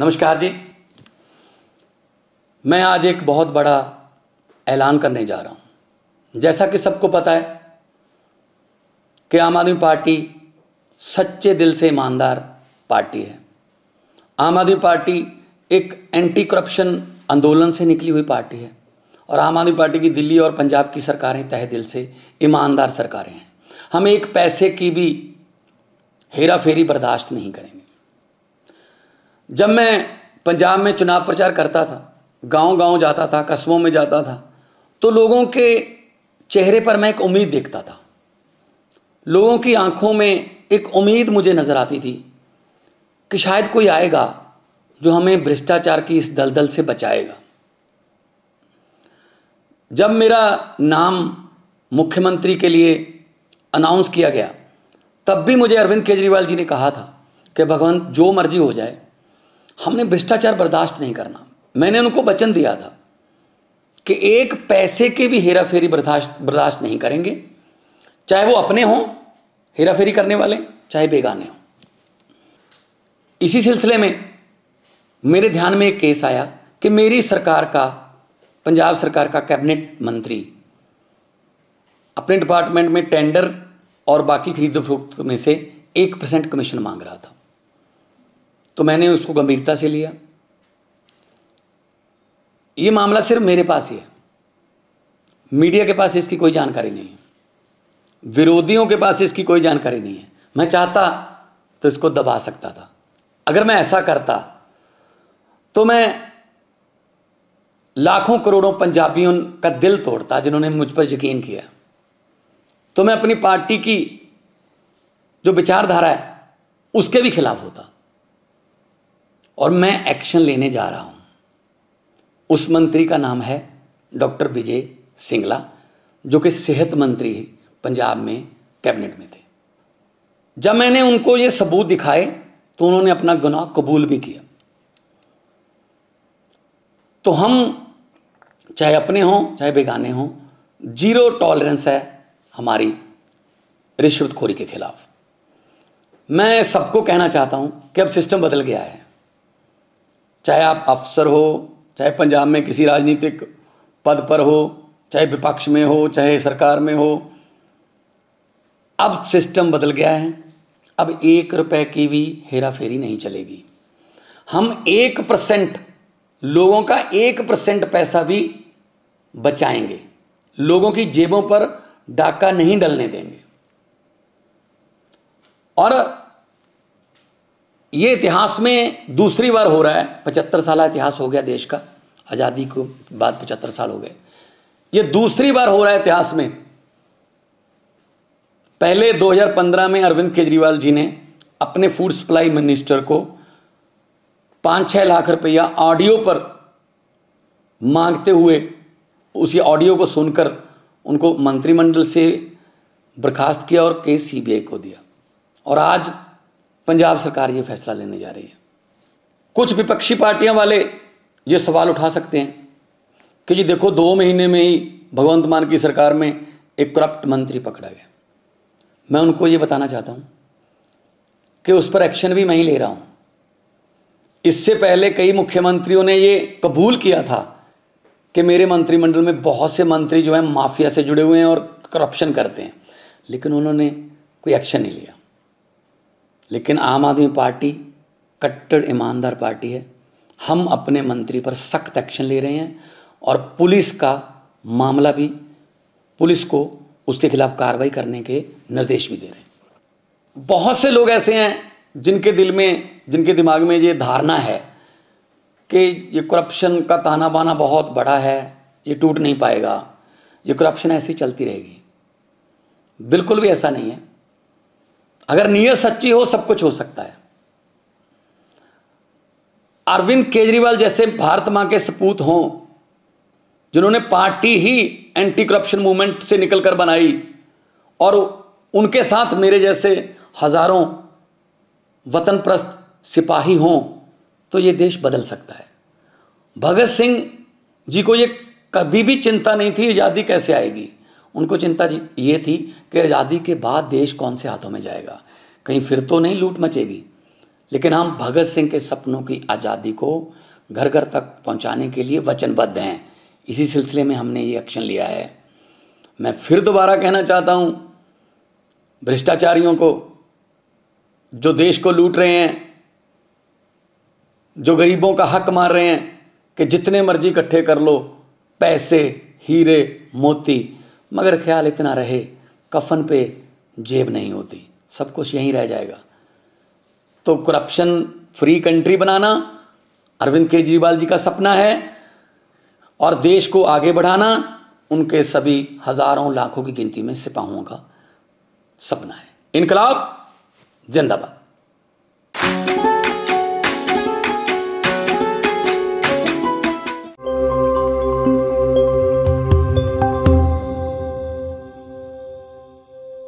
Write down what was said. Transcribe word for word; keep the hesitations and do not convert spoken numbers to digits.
नमस्कार जी। मैं आज एक बहुत बड़ा ऐलान करने जा रहा हूँ। जैसा कि सबको पता है कि आम आदमी पार्टी सच्चे दिल से ईमानदार पार्टी है। आम आदमी पार्टी एक एंटी करप्शन आंदोलन से निकली हुई पार्टी है और आम आदमी पार्टी की दिल्ली और पंजाब की सरकारें तहे दिल से ईमानदार सरकारें हैं। हम एक पैसे की भी हेरा फेरी बर्दाश्त नहीं करेंगे। जब मैं पंजाब में चुनाव प्रचार करता था, गांव-गांव जाता था, कस्बों में जाता था, तो लोगों के चेहरे पर मैं एक उम्मीद देखता था। लोगों की आंखों में एक उम्मीद मुझे नज़र आती थी कि शायद कोई आएगा जो हमें भ्रष्टाचार की इस दलदल से बचाएगा। जब मेरा नाम मुख्यमंत्री के लिए अनाउंस किया गया, तब भी मुझे अरविंद केजरीवाल जी ने कहा था कि भगवंत, जो मर्जी हो जाए, हमने भ्रष्टाचार बर्दाश्त नहीं करना। मैंने उनको वचन दिया था कि एक पैसे की भी हेरा फेरी बर्दाश्त बर्दाश्त नहीं करेंगे, चाहे वो अपने हों हेरा फेरी करने वाले, चाहे बेगाने हों। इसी सिलसिले में मेरे ध्यान में एक केस आया कि मेरी सरकार का, पंजाब सरकार का कैबिनेट मंत्री अपने डिपार्टमेंट में टेंडर और बाकी खरीद फरोख्त में से एक परसेंट कमीशन मांग रहा था। तो मैंने उसको गंभीरता से लिया। ये मामला सिर्फ मेरे पास ही है, मीडिया के पास इसकी कोई जानकारी नहीं है, विरोधियों के पास इसकी कोई जानकारी नहीं है। मैं चाहता तो इसको दबा सकता था। अगर मैं ऐसा करता तो मैं लाखों करोड़ों पंजाबियों का दिल तोड़ता जिन्होंने मुझ पर यकीन किया। तो मैं अपनी पार्टी की जो विचारधारा है उसके भी खिलाफ होता। और मैं एक्शन लेने जा रहा हूँ। उस मंत्री का नाम है डॉक्टर विजय सिंगला, जो कि सेहत मंत्री पंजाब में कैबिनेट में थे। जब मैंने उनको ये सबूत दिखाए तो उन्होंने अपना गुनाह कबूल भी किया। तो हम चाहे अपने हों चाहे बेगाने हों, जीरो टॉलरेंस है हमारी रिश्वतखोरी के खिलाफ। मैं सबको कहना चाहता हूँ कि अब सिस्टम बदल गया है। चाहे आप अफसर हो, चाहे पंजाब में किसी राजनीतिक पद पर हो, चाहे विपक्ष में हो, चाहे सरकार में हो, अब सिस्टम बदल गया है। अब एक रुपए की भी हेरा फेरी नहीं चलेगी। हम एक परसेंट लोगों का एक परसेंट पैसा भी बचाएंगे। लोगों की जेबों पर डाका नहीं डलने देंगे। और ये इतिहास में दूसरी बार हो रहा है। पचहत्तर साल इतिहास हो गया देश का, आज़ादी के बाद पचहत्तर साल हो गए। ये दूसरी बार हो रहा है इतिहास में। पहले दो हज़ार पंद्रह में अरविंद केजरीवाल जी ने अपने फूड सप्लाई मिनिस्टर को पाँच छः लाख रुपया ऑडियो पर मांगते हुए, उसी ऑडियो को सुनकर उनको मंत्रिमंडल से बर्खास्त किया और केस सीबीआई को दिया। और आज पंजाब सरकार ये फैसला लेने जा रही है। कुछ विपक्षी पार्टियां वाले ये सवाल उठा सकते हैं कि जी देखो, दो महीने में ही भगवंत मान की सरकार में एक करप्ट मंत्री पकड़ा गया। मैं उनको ये बताना चाहता हूँ कि उस पर एक्शन भी मैं ही ले रहा हूँ। इससे पहले कई मुख्यमंत्रियों ने ये कबूल किया था कि मेरे मंत्रिमंडल में बहुत से मंत्री जो हैं माफिया से जुड़े हुए हैं और करप्शन करते हैं, लेकिन उन्होंने कोई एक्शन नहीं लिया। लेकिन आम आदमी पार्टी कट्टर ईमानदार पार्टी है। हम अपने मंत्री पर सख्त एक्शन ले रहे हैं और पुलिस का मामला भी, पुलिस को उसके खिलाफ कार्रवाई करने के निर्देश भी दे रहे हैं। बहुत से लोग ऐसे हैं जिनके दिल में, जिनके दिमाग में ये धारणा है कि ये करप्शन का ताना बाना बहुत बड़ा है, ये टूट नहीं पाएगा, ये करप्शन ऐसी चलती रहेगी। बिल्कुल भी ऐसा नहीं है। अगर नीयत सच्ची हो सब कुछ हो सकता है। अरविंद केजरीवाल जैसे भारत मां के सपूत हों, जिन्होंने पार्टी ही एंटी करप्शन मूवमेंट से निकलकर बनाई, और उनके साथ मेरे जैसे हजारों वतन परस्त सिपाही हों, तो ये देश बदल सकता है। भगत सिंह जी को ये कभी भी चिंता नहीं थी आज़ादी कैसे आएगी। उनको चिंता ये थी कि आज़ादी के बाद देश कौन से हाथों में जाएगा, कहीं फिर तो नहीं लूट मचेगी। लेकिन हम भगत सिंह के सपनों की आज़ादी को घर घर तक पहुंचाने के लिए वचनबद्ध हैं। इसी सिलसिले में हमने ये एक्शन लिया है। मैं फिर दोबारा कहना चाहता हूं भ्रष्टाचारियों को, जो देश को लूट रहे हैं, जो गरीबों का हक मार रहे हैं कि जितने मर्जी इकट्ठे कर लो पैसे, हीरे, मोती, मगर ख्याल इतना रहे कफन पे जेब नहीं होती, सब कुछ यहीं रह जाएगा। तो करप्शन फ्री कंट्री बनाना अरविंद केजरीवाल जी का सपना है और देश को आगे बढ़ाना उनके सभी हज़ारों लाखों की गिनती में सिपाहियों का सपना है। इनकलाब जिंदाबाद।